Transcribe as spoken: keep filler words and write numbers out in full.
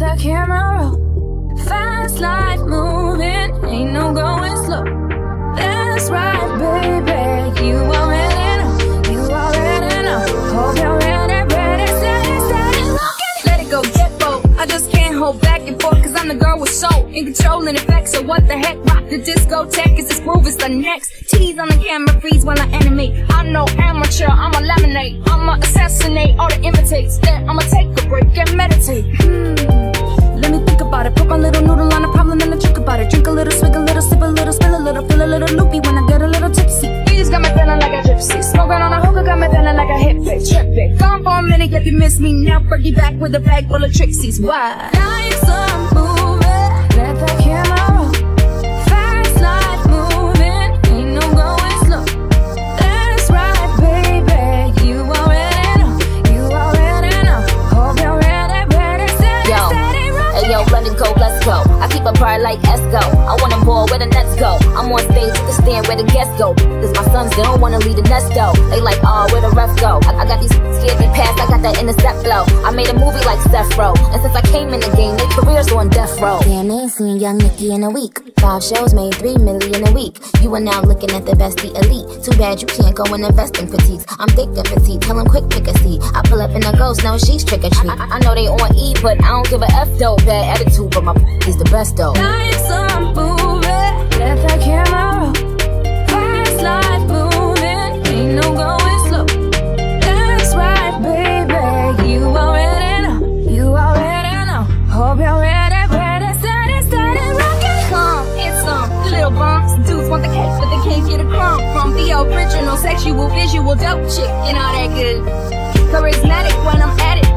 the camera roll. Fast life moving, ain't no going slow. That's right, baby, you already know. You already know. Hope you're ready, ready, steady, steady, looking. Let it go, get bold. I just can't hold back and forth, cause I'm the girl with soul. In control and effect, so what the heck. Rock the discotheque, it's this groove, it's the next. Tease on the camera, freeze while I animate. I'm no amateur, I'm a lemonade. I'ma assassinate all the imitates. Then I'ma take a break and meditate. hmm. Let me think about it. Put my little noodle on a problem and I drink about it. Drink a little, swig a little, sip a little, spill a little. Feel a little loopy when I get a little tipsy. You just got me feeling like a gypsy. Smoking on a hookah, got me feeling like a hippie. Tripping, gone for a minute, if you miss me. Now Fergie back with a bag full of Trixie's. Why? Life's a movie. Let the camera roll. Fast life moving, ain't no going slow. That's right, baby, you already know. You already know. Hope you're ready, ready, steady, yo. steady, ready. Hey, yo, let it go, let's go. I keep a bar like Esco. I want a ball where the nets go. I'm on stage with the stand where the guests go. Cause my sons, they don't wanna leave the nest though. They like, oh, where the refs go. I, I got these scared me past, I got that intercept flow. I made a movie like Seth Row. And since I came in the game, they careers on death row. Damn, they ain't seen Young Nicky in a week. Five shows made three million a week. You are now looking at the best, the elite. Too bad you can't go and invest in critiques. I'm thick and petite, tell them quick, pick a seat. I pull up in a ghost, now she's trick or treat. I, I, I know they on E, but I don't give a F though. Bad attitude, but my is the best though. Life's a movie, let the camera roll. Fast life moving, ain't no going slow. That's right, baby, you already know. You already know. Hope you're ready, ready, steady, steady, rockin'. Come, it's some little bumps. Dudes want the cake, but they can't get a crumb. From the original sexual, visual, dope chick, and all that good. Charismatic when I'm at it.